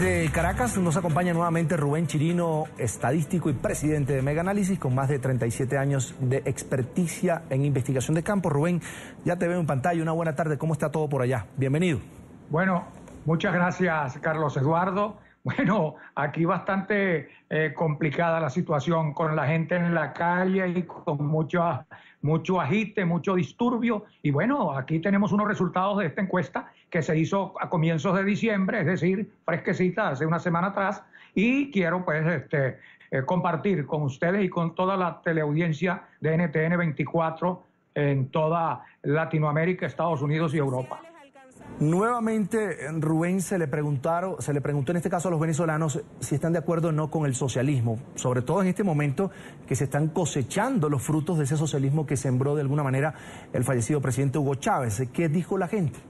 Desde Caracas nos acompaña nuevamente Rubén Chirino, estadístico y presidente de Meganálisis, con más de 37 años de experticia en investigación de campo. Rubén, ya te veo en pantalla. Una buena tarde. ¿Cómo está todo por allá? Bienvenido. Bueno, muchas gracias, Carlos Eduardo. Bueno, aquí bastante complicada la situación, con la gente en la calle y con mucho agite, mucho disturbio. Y bueno, aquí tenemos unos resultados de esta encuesta que se hizo a comienzos de diciembre, es decir, fresquecita, hace una semana atrás. Y quiero pues compartir con ustedes y con toda la teleaudiencia de NTN 24 en toda Latinoamérica, Estados Unidos y Europa. Nuevamente, Rubén, se le preguntó en este caso a los venezolanos si están de acuerdo o no con el socialismo, sobre todo en este momento que se están cosechando los frutos de ese socialismo que sembró de alguna manera el fallecido presidente Hugo Chávez. ¿Qué dijo la gente?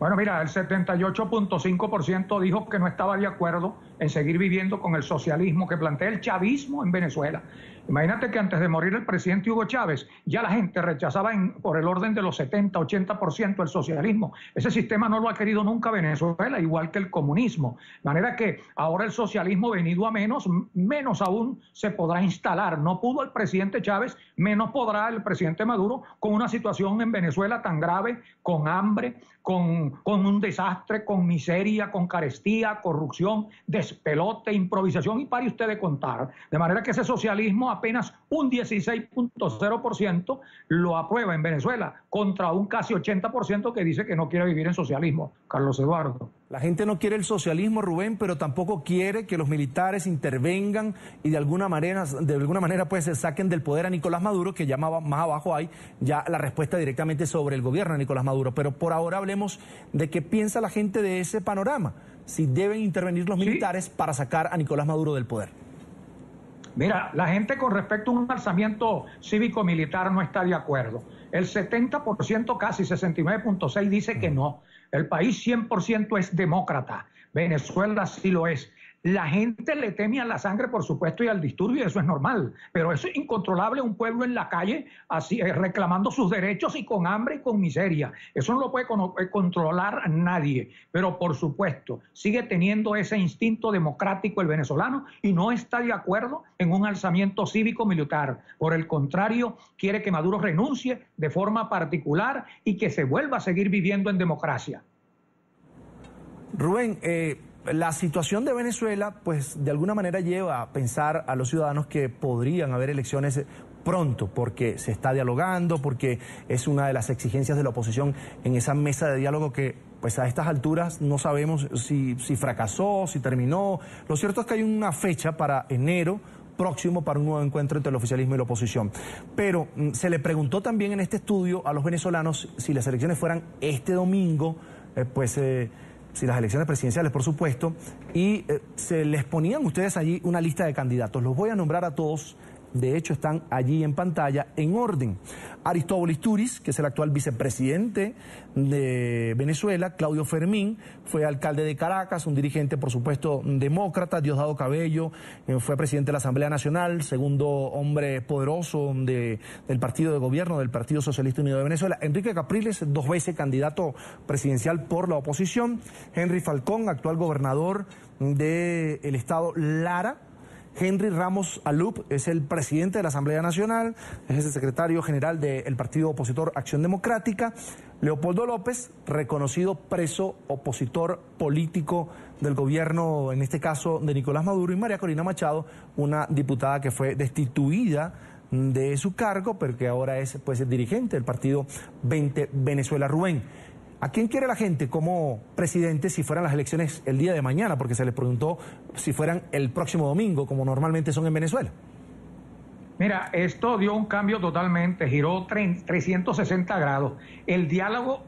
Bueno, mira, el 78.5% dijo que no estaba de acuerdo en seguir viviendo con el socialismo que plantea el chavismo en Venezuela. Imagínate que antes de morir el presidente Hugo Chávez, ya la gente rechazaba por el orden de los 70-80% el socialismo. Ese sistema no lo ha querido nunca Venezuela, igual que el comunismo. De manera que ahora el socialismo venido a menos, menos aún se podrá instalar. No pudo el presidente Chávez, menos podrá el presidente Maduro, con una situación en Venezuela tan grave, con hambre, con un desastre, con miseria, con carestía, corrupción, despelote, improvisación y pare usted de contar. De manera que ese socialismo apenas un 16.0% lo aprueba en Venezuela, contra un casi 80% que dice que no quiere vivir en socialismo, Carlos Eduardo. La gente no quiere el socialismo, Rubén, pero tampoco quiere que los militares intervengan y de alguna manera pues se saquen del poder a Nicolás Maduro, que ya más abajo hay ya la respuesta directamente sobre el gobierno de Nicolás Maduro. Pero por ahora hablemos de qué piensa la gente de ese panorama, si deben intervenir los militares para sacar a Nicolás Maduro del poder. Mira, la gente con respecto a un alzamiento cívico-militar no está de acuerdo. El 70%, casi 69.6%, dice que no. El país 100% es demócrata. Venezuela sí lo es. La gente le teme a la sangre, por supuesto, y al disturbio, eso es normal. Pero eso es incontrolable, un pueblo en la calle así, reclamando sus derechos y con hambre y con miseria. Eso no lo puede controlar nadie. Pero, por supuesto, sigue teniendo ese instinto democrático el venezolano y no está de acuerdo en un alzamiento cívico-militar. Por el contrario, quiere que Maduro renuncie de forma particular y que se vuelva a seguir viviendo en democracia. Rubén, la situación de Venezuela, pues de alguna manera lleva a pensar a los ciudadanos que podrían haber elecciones pronto, porque se está dialogando, porque es una de las exigencias de la oposición en esa mesa de diálogo que, pues a estas alturas no sabemos si fracasó, si terminó. Lo cierto es que hay una fecha para enero próximo para un nuevo encuentro entre el oficialismo y la oposición. Pero se le preguntó también en este estudio a los venezolanos si las elecciones fueran este domingo, si las elecciones presidenciales, por supuesto, y se les ponían ustedes allí una lista de candidatos. Los voy a nombrar a todos, de hecho están allí en pantalla, en orden. Aristóbulo Isturiz, que es el actual vicepresidente de Venezuela. Claudio Fermín, fue alcalde de Caracas, un dirigente, por supuesto, demócrata. Diosdado Cabello, fue presidente de la Asamblea Nacional, segundo hombre poderoso del partido de gobierno, del Partido Socialista Unido de Venezuela. Enrique Capriles, dos veces candidato presidencial por la oposición. Henry Falcón, actual gobernador del estado Lara. Henry Ramos Allup es el presidente de la Asamblea Nacional, es el secretario general del partido opositor Acción Democrática. Leopoldo López, reconocido preso opositor político del gobierno, en este caso de Nicolás Maduro. Y María Corina Machado, una diputada que fue destituida de su cargo, pero que ahora es pues el dirigente del partido Vente Venezuela. Rubén, ¿a quién quiere la gente como presidente si fueran las elecciones el día de mañana? Porque se les preguntó si fueran el próximo domingo, como normalmente son en Venezuela. Mira, esto dio un cambio totalmente, giró 360 grados. El diálogo,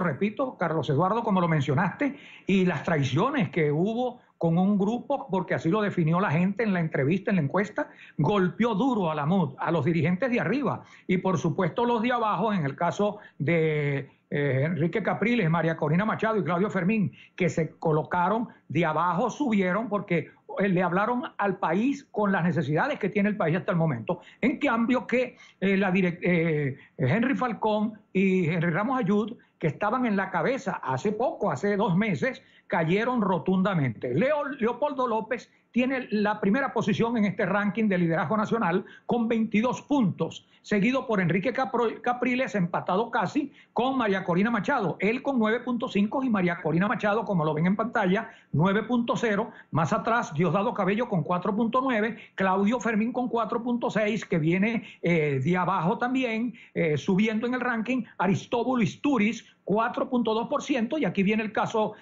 repito, Carlos Eduardo, como lo mencionaste, y las traiciones que hubo con un grupo, porque así lo definió la gente en la entrevista, en la encuesta, golpeó duro a la MUD, a los dirigentes de arriba, y por supuesto los de abajo, en el caso de Enrique Capriles, María Corina Machado y Claudio Fermín, que se colocaron de abajo, subieron porque le hablaron al país con las necesidades que tiene el país hasta el momento. En cambio que Henry Falcón y Henry Ramos Allup, que estaban en la cabeza hace poco, hace 2 meses, cayeron rotundamente. Leopoldo López tiene la primera posición en este ranking de liderazgo nacional con 22 puntos, seguido por Enrique Capriles, empatado casi, con María Corina Machado, él con 9.5 y María Corina Machado, como lo ven en pantalla, 9.0, más atrás Diosdado Cabello con 4.9, Claudio Fermín con 4.6, que viene de abajo también, subiendo en el ranking, Aristóbulo Isturiz, 4.2%, y aquí viene el caso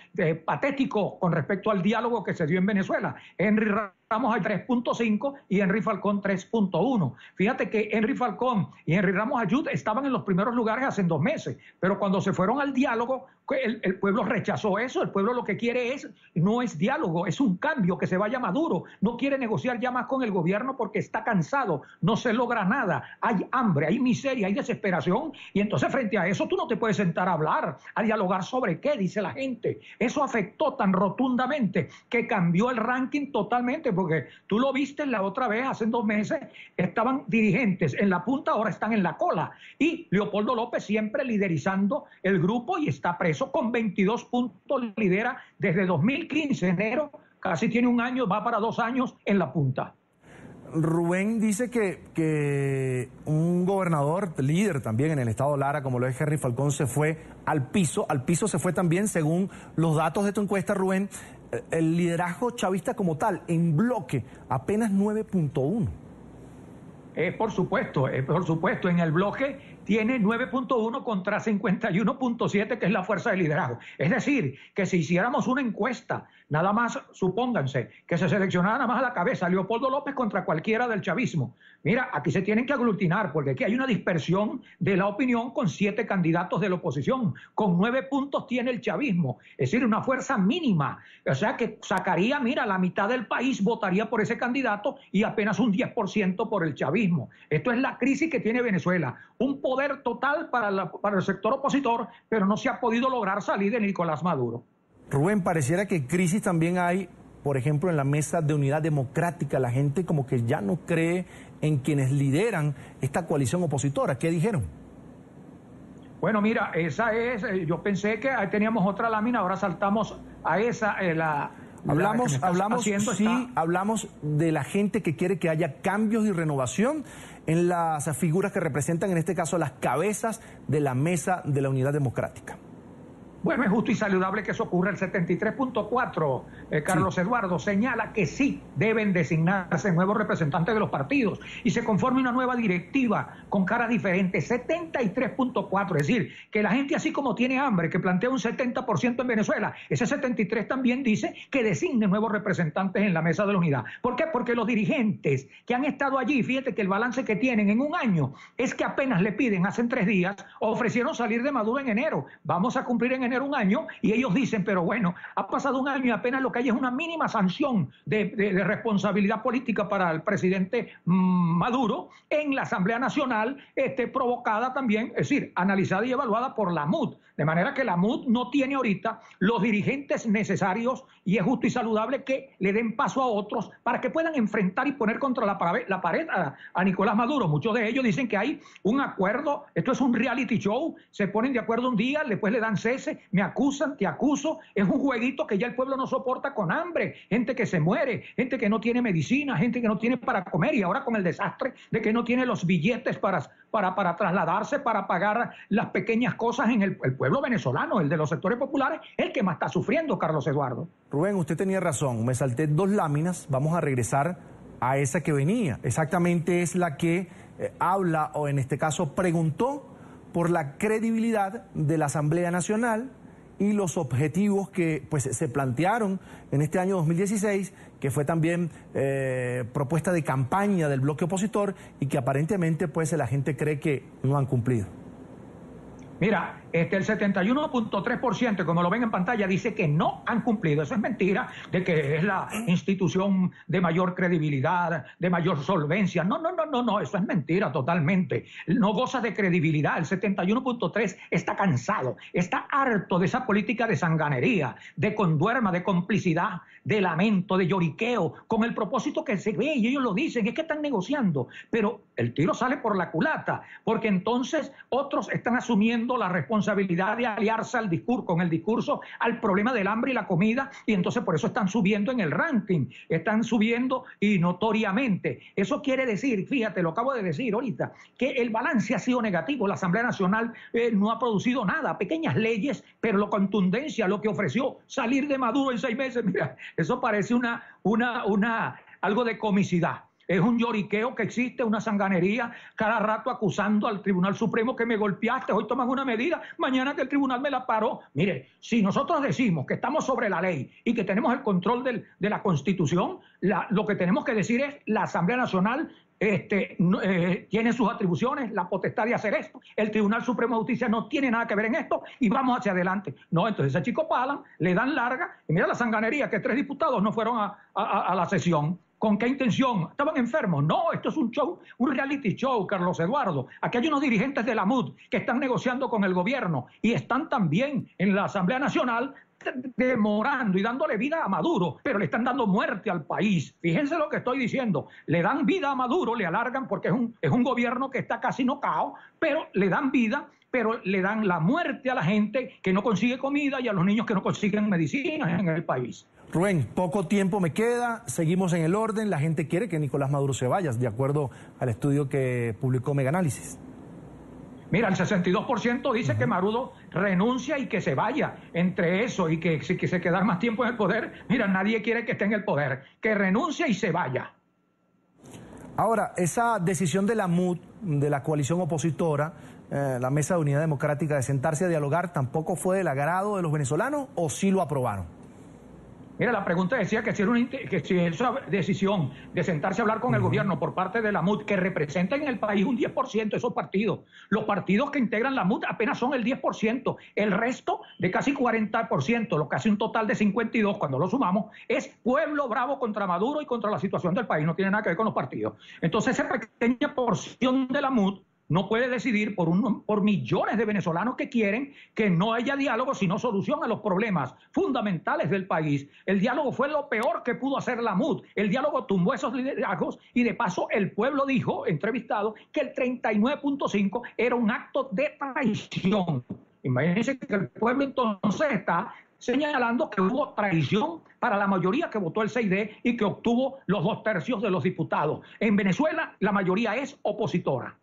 patético con respecto al diálogo que se dio en Venezuela. Henry Ramos al 3.5 y Henry Falcón 3.1. Fíjate que Henry Falcón y Henry Ramos Allup estaban en los primeros lugares hace 2 meses, pero cuando se fueron al diálogo, el pueblo rechazó eso. El pueblo lo que quiere no es diálogo, es un cambio, que se vaya Maduro. No quiere negociar ya más con el gobierno porque está cansado, no se logra nada. Hay hambre, hay miseria, hay desesperación, y entonces frente a eso tú no te puedes sentar a hablar, a dialogar sobre qué dice la gente. Eso afectó tan rotundamente que cambió el ranking totalmente, porque tú lo viste la otra vez, hace 2 meses, estaban dirigentes en la punta, ahora están en la cola. Y Leopoldo López siempre liderizando el grupo y está preso con 22 puntos, lidera desde 2015, enero, casi tiene 1 año, va para 2 años en la punta. Rubén dice que un gobernador líder también en el estado Lara, como lo es Henry Falcón, se fue al piso se fue también, según los datos de tu encuesta, Rubén. El liderazgo chavista como tal, en bloque, apenas 9.1. Por supuesto, en el bloque tiene 9.1 contra 51.7, que es la fuerza de liderazgo. Es decir, que si hiciéramos una encuesta, nada más, supónganse, que se seleccionara nada más a la cabeza Leopoldo López contra cualquiera del chavismo. Mira, aquí se tienen que aglutinar, porque aquí hay una dispersión de la opinión con 7 candidatos de la oposición. Con 9 puntos tiene el chavismo, es decir, una fuerza mínima. O sea que sacaría, mira, la mitad del país votaría por ese candidato y apenas un 10% por el chavismo. Esto es la crisis que tiene Venezuela. Un poder total para el sector opositor, pero no se ha podido lograr salir de Nicolás Maduro. Rubén, pareciera que crisis también hay, por ejemplo, en la Mesa de Unidad Democrática. La gente como que ya no cree en quienes lideran esta coalición opositora. ¿Qué dijeron? Bueno, mira, esa es, yo pensé que ahí teníamos otra lámina, ahora saltamos a esa. Hablamos de la gente que quiere que haya cambios y renovación en las figuras que representan, en este caso, las cabezas de la Mesa de la Unidad Democrática. Bueno, es justo y saludable que eso ocurra. El 73.4, Carlos sí. Eduardo, señala que sí deben designarse nuevos representantes de los partidos y se conforme una nueva directiva con caras diferentes. 73.4, es decir, que la gente, así como tiene hambre, que plantea un 70% en Venezuela, ese 73 también dice que designen nuevos representantes en la Mesa de la Unidad. ¿Por qué? Porque los dirigentes que han estado allí, fíjate que el balance que tienen en 1 año es que apenas le piden, hace 3 días, ofrecieron salir de Maduro en enero. Vamos a cumplir en enero 1 año, y ellos dicen, pero bueno, ha pasado 1 año y apenas lo que hay es una mínima sanción de responsabilidad política para el presidente Maduro en la Asamblea Nacional, provocada también, es decir, analizada y evaluada por la MUD. De manera que la MUD no tiene ahorita los dirigentes necesarios, y es justo y saludable que le den paso a otros para que puedan enfrentar y poner contra la pared a Nicolás Maduro. Muchos de ellos dicen que hay un acuerdo, esto es un reality show, se ponen de acuerdo un día, después le dan cese, me acusan, te acuso, es un jueguito que ya el pueblo no soporta, con hambre, gente que se muere, gente que no tiene medicina, gente que no tiene para comer, y ahora con el desastre de que no tiene los billetes para trasladarse, para pagar las pequeñas cosas en el pueblo. El pueblo venezolano, el de los sectores populares, el que más está sufriendo, Carlos Eduardo. Rubén, usted tenía razón, me salté 2 láminas, vamos a regresar a esa que venía. Exactamente es la que habla, o en este caso preguntó, por la credibilidad de la Asamblea Nacional y los objetivos que pues se plantearon en este año 2016, que fue también propuesta de campaña del bloque opositor y que aparentemente pues la gente cree que no han cumplido. Mira, el 71.3%, como lo ven en pantalla, dice que no han cumplido. Eso es mentira, de que es la institución de mayor credibilidad, de mayor solvencia. No, eso es mentira totalmente. No goza de credibilidad. El 71.3% está cansado, está harto de esa política de sanganería, de conduerma, de complicidad, de lamento, de lloriqueo, con el propósito que se ve, y ellos lo dicen, es que están negociando. Pero el tiro sale por la culata, porque entonces otros están asumiendo la responsabilidad responsabilidad de aliarse al discurso, con el discurso, al problema del hambre y la comida, y entonces por eso están subiendo en el ranking, están subiendo y notoriamente. Eso quiere decir, fíjate, lo acabo de decir ahorita, que el balance ha sido negativo. La Asamblea Nacional no ha producido nada, pequeñas leyes, pero la contundencia, lo que ofreció salir de Maduro en 6 meses, mira, eso parece algo de comicidad. Es un lloriqueo que existe, una sanganería, cada rato acusando al Tribunal Supremo que me golpeaste, hoy tomas una medida, mañana que el tribunal me la paró. Mire, si nosotros decimos que estamos sobre la ley y que tenemos el control de la Constitución, lo que tenemos que decir es la Asamblea Nacional tiene sus atribuciones, la potestad de hacer esto, el Tribunal Supremo de Justicia no tiene nada que ver en esto y vamos hacia adelante. No, entonces a Chico Palan le dan larga y mira la sanganería que 3 diputados no fueron a la sesión. ¿Con qué intención? ¿Estaban enfermos? No, esto es un show, un reality show, Carlos Eduardo. Aquí hay unos dirigentes de la MUD que están negociando con el gobierno y están también en la Asamblea Nacional demorando y dándole vida a Maduro, pero le están dando muerte al país. Fíjense lo que estoy diciendo. Le dan vida a Maduro, le alargan porque es un gobierno que está casi nocao, pero le dan vida, pero le dan la muerte a la gente que no consigue comida y a los niños que no consiguen medicina en el país. Rubén, poco tiempo me queda, seguimos en el orden, la gente quiere que Nicolás Maduro se vaya, de acuerdo al estudio que publicó Meganálisis. Mira, el 62% dice que Maduro renuncia y que se vaya. Entre eso y que se quedar más tiempo en el poder, mira, nadie quiere que esté en el poder, que renuncie y se vaya. Ahora, esa decisión de la MUD, de la coalición opositora, la Mesa de Unidad Democrática, de sentarse a dialogar, ¿tampoco fue del agrado de los venezolanos o sí lo aprobaron? Mira, la pregunta decía que si esa decisión de sentarse a hablar con el gobierno por parte de la MUD, que representan en el país un 10% de esos partidos, los partidos que integran la MUD apenas son el 10%, el resto de casi 40%, lo casi un total de 52 cuando lo sumamos, es pueblo bravo contra Maduro y contra la situación del país, no tiene nada que ver con los partidos. Entonces esa pequeña porción de la MUD no puede decidir por millones de venezolanos que quieren que no haya diálogo, sino solución a los problemas fundamentales del país. El diálogo fue lo peor que pudo hacer la MUD. El diálogo tumbó esos liderazgos y de paso el pueblo dijo, entrevistado, que el 39.5 era un acto de traición. Imagínense que el pueblo entonces está señalando que hubo traición para la mayoría que votó el 6D y que obtuvo los 2/3 de los diputados. En Venezuela la mayoría es opositora.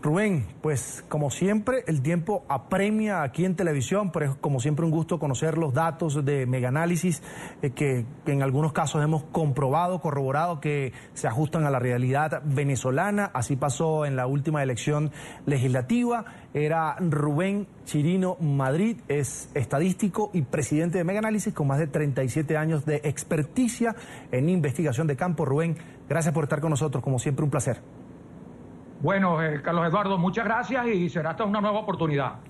Rubén, pues como siempre el tiempo apremia aquí en televisión, pero es como siempre un gusto conocer los datos de Meganálisis que en algunos casos hemos comprobado, corroborado que se ajustan a la realidad venezolana. Así pasó en la última elección legislativa. Era Rubén Chirino Madrid, es estadístico y presidente de Meganálisis con más de 37 años de experticia en investigación de campo. Rubén, gracias por estar con nosotros, como siempre un placer. Bueno, Carlos Eduardo, muchas gracias y será hasta una nueva oportunidad.